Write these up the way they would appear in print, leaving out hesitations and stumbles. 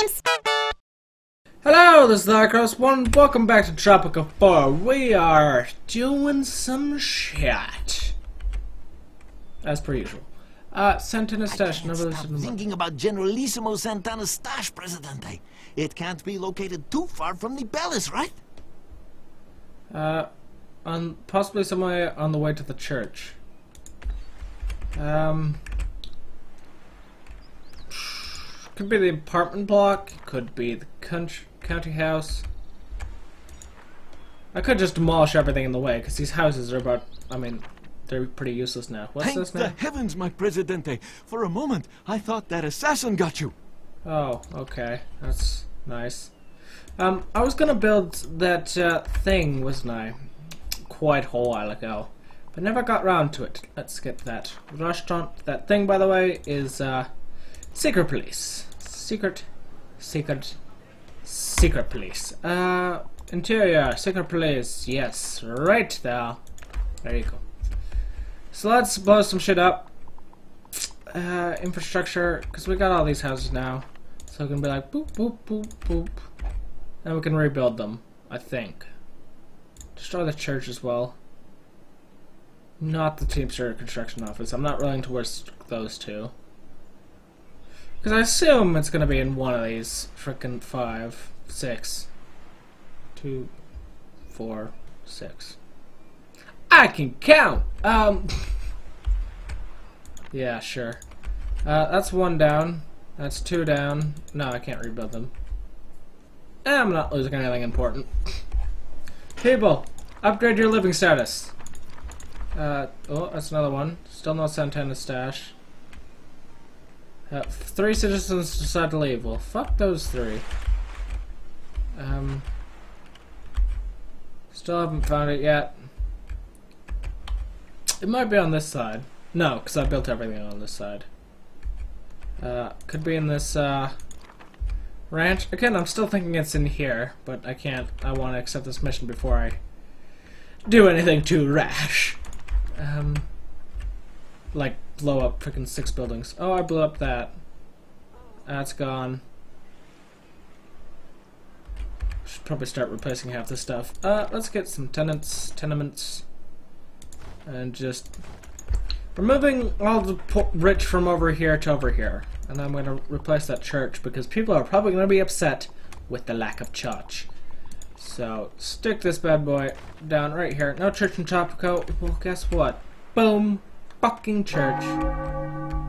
games. Hello, this is Hikros One. Welcome back to Tropico 4. We are doing some shit, as per usual. Santa Anastacia. Thinking about Generalissimo Santa Anastacia, Presidente. It can't be located too far from the palace, right? Possibly somewhere on the way to the church. Could be the apartment block, could be the county house. I could just demolish everything in the way, because these houses are about, I mean, they're pretty useless now. What's this now? Thank the heavens, my Presidente. For a moment, I thought that assassin got you. Oh, okay. That's nice. I was gonna build that, thing, wasn't I? Quite a whole while ago. But never got round to it. Let's skip that. Restaurant. That thing, by the way, is, secret police. Secret police. Interior, secret police. Yes, right there. There you go. So let's blow some shit up. Infrastructure, because we got all these houses now. So we can be like, boop, boop, boop, boop. And we can rebuild them, I think. Destroy the church as well. Not the Teamster construction office. I'm not running towards those two. Because I assume it's going to be in one of these frickin' 5, 6, 2, 4, 6. I can count! Yeah, sure. That's one down. That's two down. No, I can't rebuild them. I'm not losing anything important. People, upgrade your living status. Oh, that's another one. Still no Santa Anastacia. 3 citizens decide to leave. Well, fuck those 3. Still haven't found it yet. It might be on this side. No, because I built everything on this side. Could be in this, ranch. Again, I'm still thinking it's in here, but I can't. I want to accept this mission before I do anything too rash. Like, blow up freaking 6 buildings. Oh, I blew up that. That's gone. Should probably start replacing half the stuff. Let's get some tenements, and just removing all the rich from over here to over here. And I'm gonna replace that church because people are probably gonna be upset with the lack of church. So stick this bad boy down right here. No church in Tropico. Well, guess what? Boom. Fucking church.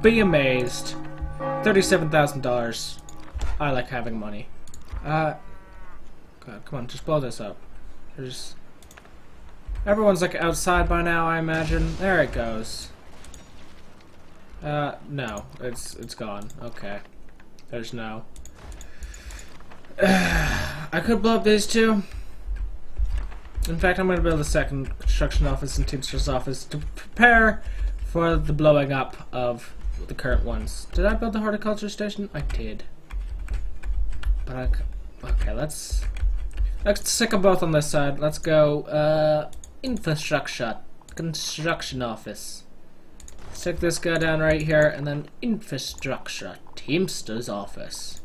Be amazed. $37,000. I like having money. God, come on, just blow this up. There's... Everyone's like outside by now, I imagine. There it goes. No. It's gone. Okay. There's no... I could blow up these two. In fact, I'm going to build a second construction office and Teamster's office to prepare for the blowing up of the current ones. Did I build the horticulture station? I did. But okay, let's stick them both on this side. Let's go infrastructure construction office. Stick this guy down right here, and then infrastructure Teamster's office.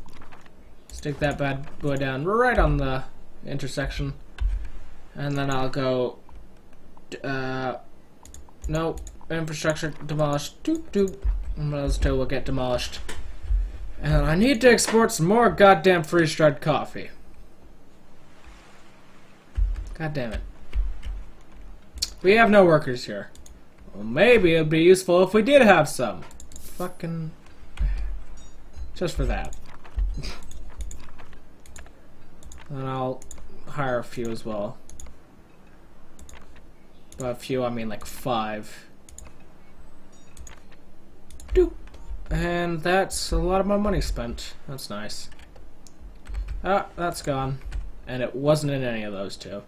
Stick that bad boy down right on the intersection, and then I'll go. No. Infrastructure demolished. Doop doop. And those two will get demolished. And I need to export some more goddamn freeze-dried coffee. God damn it. We have no workers here. Well, maybe it'd be useful if we did have some. Fucking. Just for that. And I'll hire a few as well. By a few, I mean like 5. Doop. And that's a lot of my money spent. That's nice. Ah, that's gone. And it wasn't in any of those two.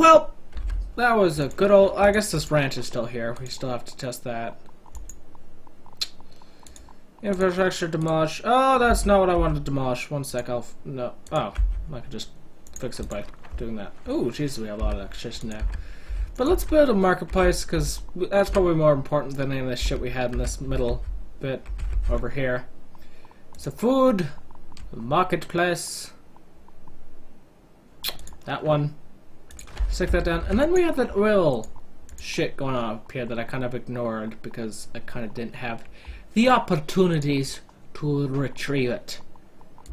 Well, that was a good old... I guess this ranch is still here. We still have to test that. Infrastructure demolish. Oh, that's not what I wanted to demolish. One sec, I'll... No. Oh, I could just fix it by doing that. Oh, jeez, we have a lot of electricity now. But let's build a marketplace, because that's probably more important than any of this shit we had in this middle bit over here. So food, marketplace. That one. Stick that down. And then we have that oil shit going on up here that I kind of ignored because I kind of didn't have the opportunities to retrieve it.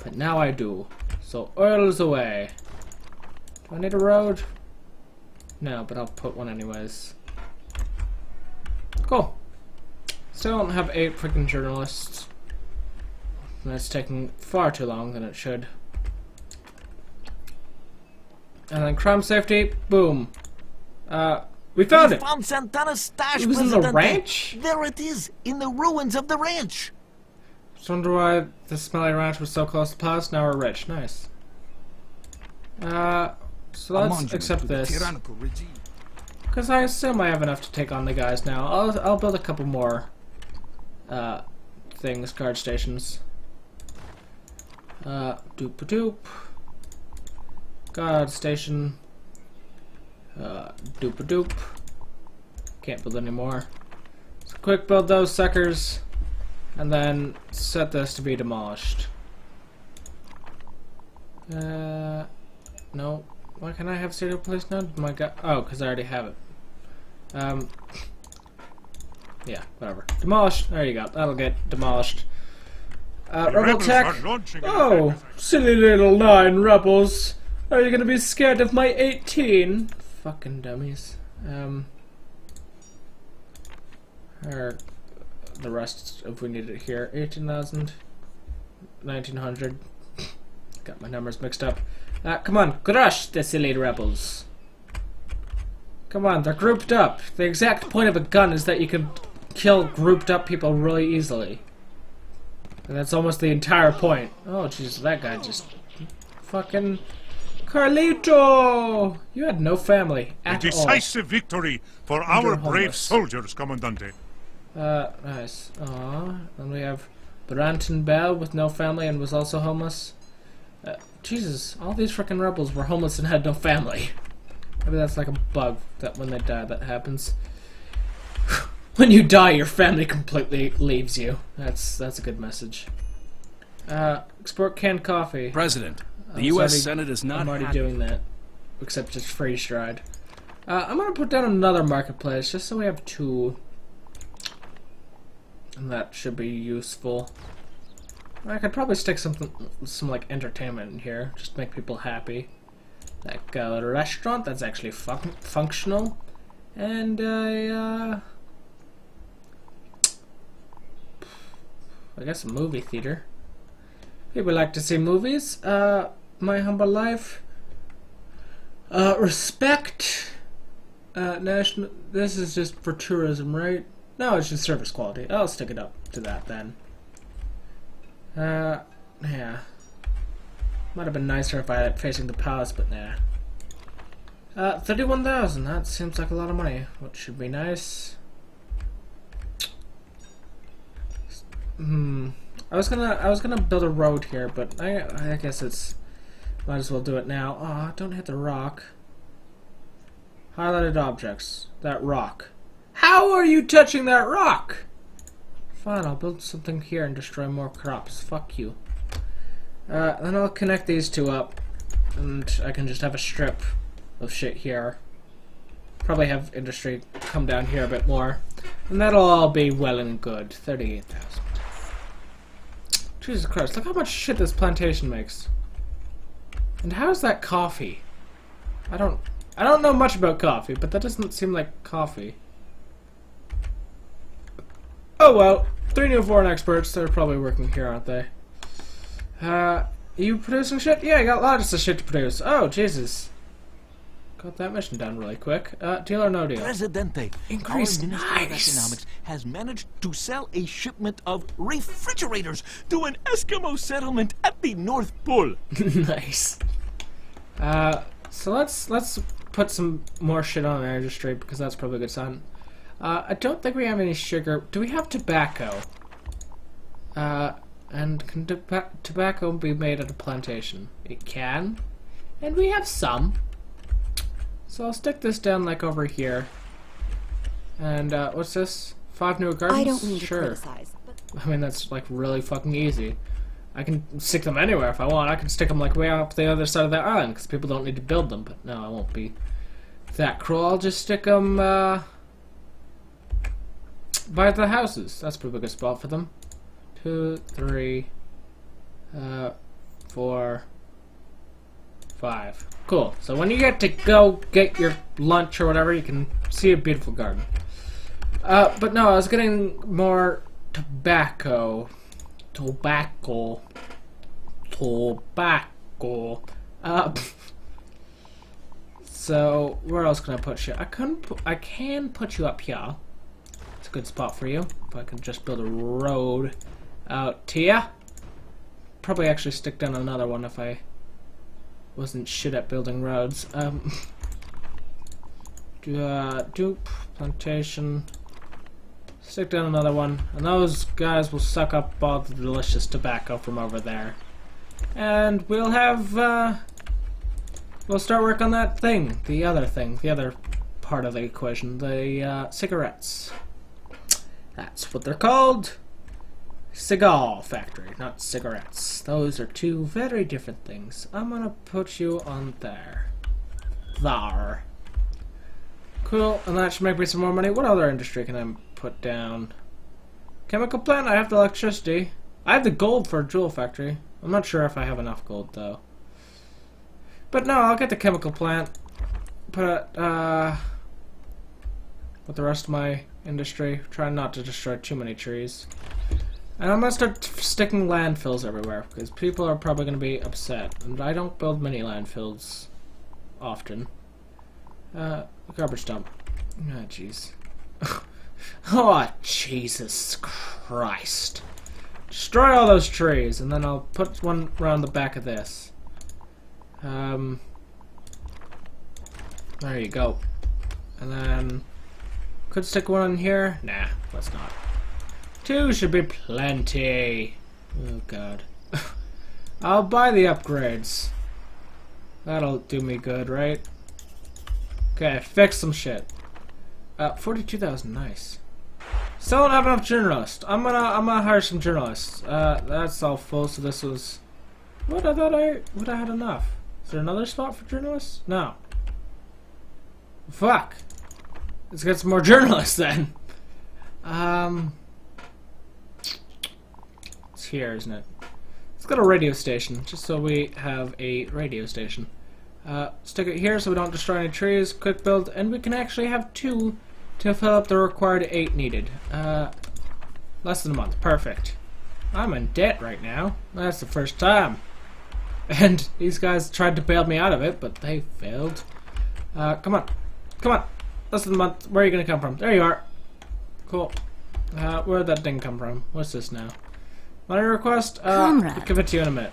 But now I do. So oil's away. Do I need a road? No, but I'll put one anyways. Cool. Still don't have 8 freaking journalists. And that's taking far too long than it should. And then crime safety, boom. We found it! We found Santana's stash, Presidente! It was in the ranch? There it is, in the ruins of the ranch! Just wonder why the smelly ranch was so close to past, now we're rich. Nice. So let's accept this. Because I assume I have enough to take on the guys now. I'll build a couple more things, guard stations. Doop-a-doop. Guard station. Doop-a-doop. Can't build any more. So quick build those suckers. And then set this to be demolished. No. Why can't I have serial place now? My god. Oh, because I already have it. Yeah, whatever. Demolished. There you go. That'll get demolished. Rebel tech. Oh, silly little 9 rebels. Are you gonna be scared of my 18? Fucking dummies. Or the rest if we need it here. 18,000. 1,900. Got my numbers mixed up. Come on, crush the silly rebels. Come on, they're grouped up. The exact point of a gun is that you can kill grouped up people really easily. And that's almost the entire point. Oh, jeez, that guy just... Fucking... Carlito! You had no family at all. A decisive victory for our brave soldiers, Commandante. Nice. Aww. And we have Branton Bell with no family and was also homeless. Jesus, all these freaking rebels were homeless and had no family. Maybe that's like a bug that when they die that happens. When you die, your family completely leaves you. That's a good message. Export canned coffee. President, the U.S. Senate is not. I'm already doing that, except just freeze dried. I'm gonna put down another marketplace just so we have 2, and that should be useful. I could probably stick some like entertainment in here, just to make people happy. Like a restaurant that's actually functional, and I guess a movie theater. People like to see movies. My humble life. Respect. National. This is just for tourism, right? No, it's just service quality. I'll stick it up to that then. Yeah. Might have been nicer if I had it facing the palace, but nah. 31,000, that seems like a lot of money, which should be nice. I was gonna build a road here, but I guess it's... Might as well do it now. Aw, don't hit the rock. Highlighted objects. That rock. How are you touching that rock?! Fine, I'll build something here and destroy more crops. Fuck you. Then I'll connect these 2 up, and I can just have a strip of shit here. Probably have industry come down here a bit more, and that'll all be well and good. 38,000. Jesus Christ! Look how much shit this plantation makes. And how's that coffee? I don't know much about coffee, but that doesn't seem like coffee. Oh well. 3 new foreign experts, they're probably working here, aren't they? Are you producing shit? Yeah, I got lots of shit to produce. Oh, Jesus. Got that mission done really quick. Deal or no deal? Presidente, increased our Ministry of Economics has managed to sell a shipment of refrigerators to an Eskimo settlement at the North Pole. Nice. So let's put some more shit on our industry, because that's probably a good sign. I don't think we have any sugar. Do we have tobacco? And can tobacco be made at a plantation? It can. And we have some. So I'll stick this down like over here. And what's this? 5 new gardens? I don't need to criticize, but... I mean, that's like really fucking easy. I can stick them anywhere if I want. I can stick them like way up the other side of the island because people don't need to build them. But no, I won't be that cruel. I'll just stick them by the houses. That's probably a good spot for them. 2, 3, 4, 5. Cool. So when you get to go get your lunch or whatever, you can see a beautiful garden. But no, I was getting more tobacco. So where else can I put you? I can put you up here. It's a good spot for you. If I can just build a road out here. Probably actually stick down another one if I wasn't shit at building roads. Dupe plantation. Stick down another one, and those guys will suck up all the delicious tobacco from over there. And we'll have, we'll start work on that thing, the other part of the equation, the, cigarettes. That's what they're called. Cigar factory, not cigarettes. Those are two very different things. I'm gonna put you on there. There. Cool, and that should make me some more money. What other industry can I put down? Chemical plant? I have the electricity. I have the gold for a jewel factory. I'm not sure if I have enough gold though. But no, I'll get the chemical plant. Put it with the rest of my industry. Try not to destroy too many trees. And I'm gonna start sticking landfills everywhere because people are probably gonna be upset. And I don't build many landfills often. Garbage dump. Oh jeez. Oh, Jesus Christ. Destroy all those trees, and then I'll put one around the back of this. There you go. And then, could stick one in here? Nah, let's not. 2 should be plenty. Oh, God. I'll buy the upgrades. That'll do me good, right? Okay, fix some shit. 42,000, nice. Still don't have enough journalists. I'm gonna hire some journalists. That's all full. So this was. What I thought I would have had enough. Is there another spot for journalists? No. Fuck. Let's get some more journalists then. It's here, isn't it? Let's get a radio station, just so we have a radio station. Stick it here so we don't destroy any trees. Quick build, and we can actually have 2. To fill up the required 8 needed. Less than a month. Perfect. I'm in debt right now. That's the first time. And these guys tried to bail me out of it, but they failed. Come on. Come on. Less than a month. Where are you gonna come from? There you are. Cool. Where'd that thing come from? What's this now? Money request? Comrade, I'll give it to you in a minute.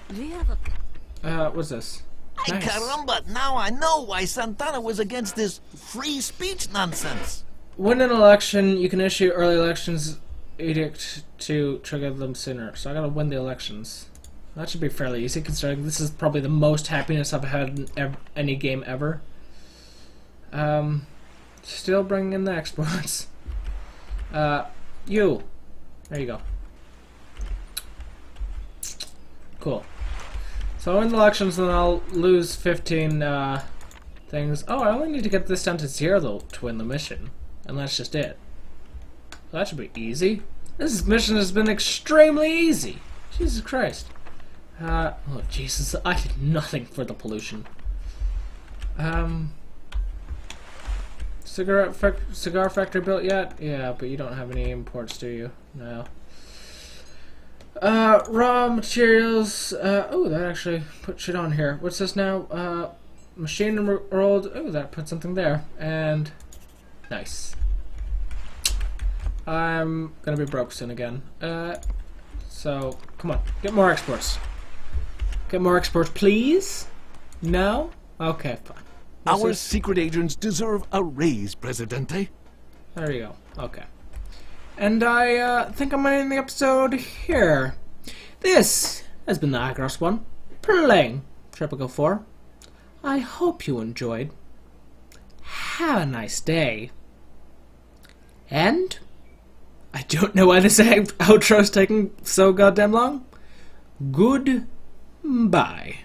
What's this? Nice. Ay, caramba, now I know why Santana was against this free speech nonsense. Win an election, you can issue early elections edict to trigger them sooner. So I gotta win the elections. That should be fairly easy considering this is probably the most happiness I've had in any game ever. Still bringing in the exports. You. There you go. Cool. So I win the elections and I'll lose 15 things. Oh, I only need to get this down to 0 though to win the mission. And that's just it. That should be easy. This mission has been extremely easy. Jesus Christ. Oh, Jesus. I did nothing for the pollution. Cigar factory built yet? Yeah, but you don't have any imports, do you? No. Raw materials. Oh, that actually put shit on here. What's this now? Machine rolled. Oh, that put something there. And... nice. I'm gonna be broke soon again. So come on, get more exports. Get more exports, please. No? Okay, fine. What's this? Secret agents deserve a raise, Presidente. There you go. Okay. And I think I'm ending the episode here. This has been the Hikros One playing Tropico 4. I hope you enjoyed. Have a nice day. And I don't know why this outro's taking so goddamn long, Goodbye.